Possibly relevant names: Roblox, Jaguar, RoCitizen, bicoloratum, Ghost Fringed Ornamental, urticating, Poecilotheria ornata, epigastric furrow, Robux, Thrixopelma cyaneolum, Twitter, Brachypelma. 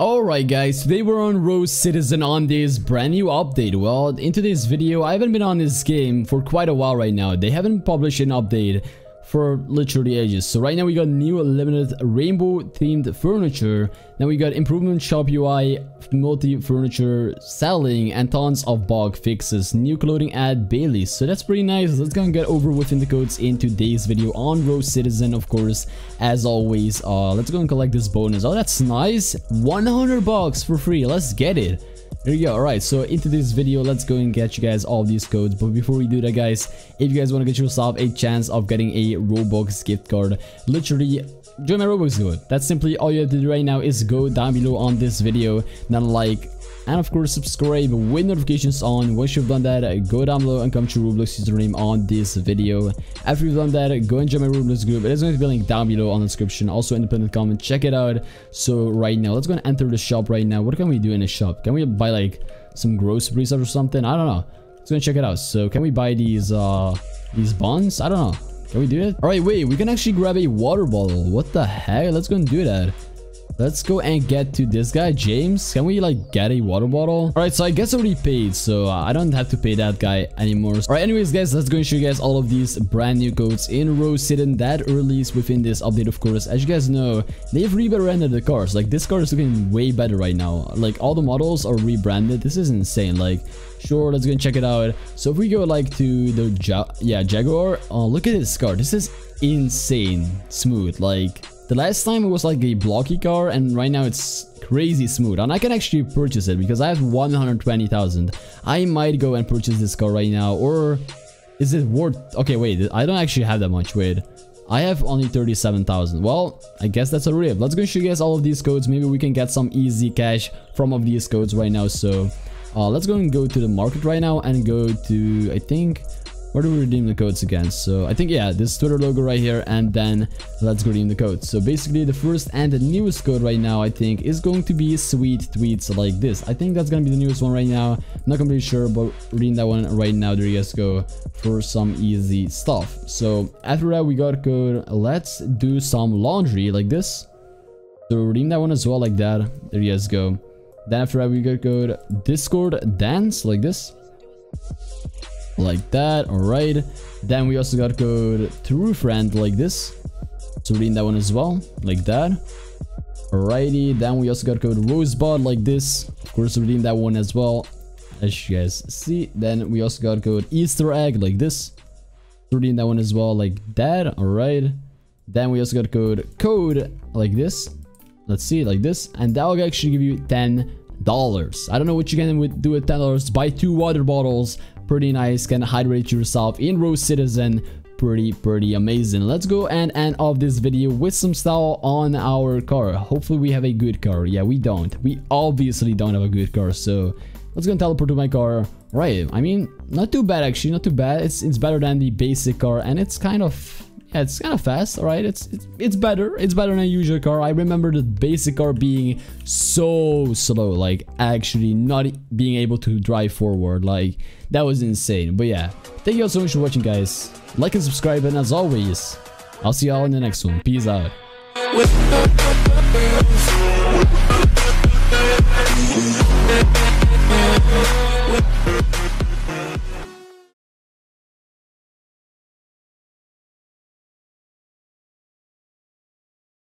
Alright guys, today we're on RoCitizen on this brand new update. Well, in today's video, I haven't been on this game for quite a while right now. They haven't published an update for literally ages. So right now we got new limited rainbow themed furniture. Now we got improvement shop UI, multi furniture selling, and tons of bug fixes. New clothing at Bailey's. So that's pretty nice. Let's go and get over within the codes in today's video on RoCitizen, of course, as always. Let's go and collect this bonus. Oh, that's nice. 100 bucks for free. Let's get it. There you go. Alright, so into this video, let's go and get you guys all these codes. But before we do that, guys, if you guys want to get yourself a chance of getting a Robux gift card, literally join my Robux code. That's simply all you have to do right now is go down below on this video, then like, and of course subscribe with notifications on. Once you've done that, go down below and come to Roblox username on this video. After you've done that, go and join my Roblox group. It is going to be a link down below on the description, also in the pinned comment. Check it out. So right now, let's go and enter the shop right now. What can we do in the shop? Can we buy like some groceries or something? I don't know. Let's go and check it out. So can we buy these buns? I don't know. Can we do it? All right, wait, we can actually grab a water bottle. What the heck? Let's go and do that. Let's go and get to this guy, James. Can we like get a water bottle? All right, so I guess I already paid, so I don't have to pay that guy anymore. All right, anyways, guys, let's go and show you guys all of these brand new codes in RoCitizen that released within this update, of course. As you guys know, they've rebranded the cars. Like, this car is looking way better right now. Like, all the models are rebranded. This is insane. Like, sure, let's go and check it out. So if we go like to the Jaguar, oh, look at this car. This is insane smooth. Like, the last time it was like a blocky car, and right now it's crazy smooth. And I can actually purchase it because I have 120,000. I might go and purchase this car right now. Or is it worth... Okay, wait. I don't actually have that much. Wait. I have only 37,000. Well, I guess that's a rip. Let's go show you guys all of these codes. Maybe we can get some easy cash from of these codes right now. So let's go and go to the market right now and go to, I think... Where do we redeem the codes again? So I think, yeah, this Twitter logo right here, and then let's redeem the code. So basically the first and the newest code right now, I think, is going to be sweet tweets like this. I think that's going to be the newest one right now. I'm not completely sure, but redeem that one right now. There you guys go for some easy stuff. So after that, we got a code, let's do some laundry like this. So redeem that one as well like that. There you guys go. Then after that, we got code Discord dance like this. Like that. All right, then we also got code true friend like this, so reading that one as well like that. Alrighty, then we also got code rosebud like this, of course reading that one as well, as you guys see. Then we also got code easter egg like this, reading that one as well like that. All right, then we also got code like this, let's see, like this, and that will actually give you $10. I don't know what you can do with $10. Buy 2 water bottles. Pretty nice. Can hydrate yourself in RoCitizen. Pretty amazing. Let's go and end off this video with some style on our car. Hopefully we have a good car. Yeah, we don't. We obviously don't have a good car. So let's go and teleport to my car. Right. I mean, not too bad actually. Not too bad. It's better than the basic car, and it's kind of... Yeah, it's kind of fast, all right? It's better. It's better than a usual car. I remember the basic car being so slow, like actually not being able to drive forward. Like, that was insane. But yeah, thank you all so much for watching, guys. Like and subscribe, and as always, I'll see y'all in the next one. Peace out.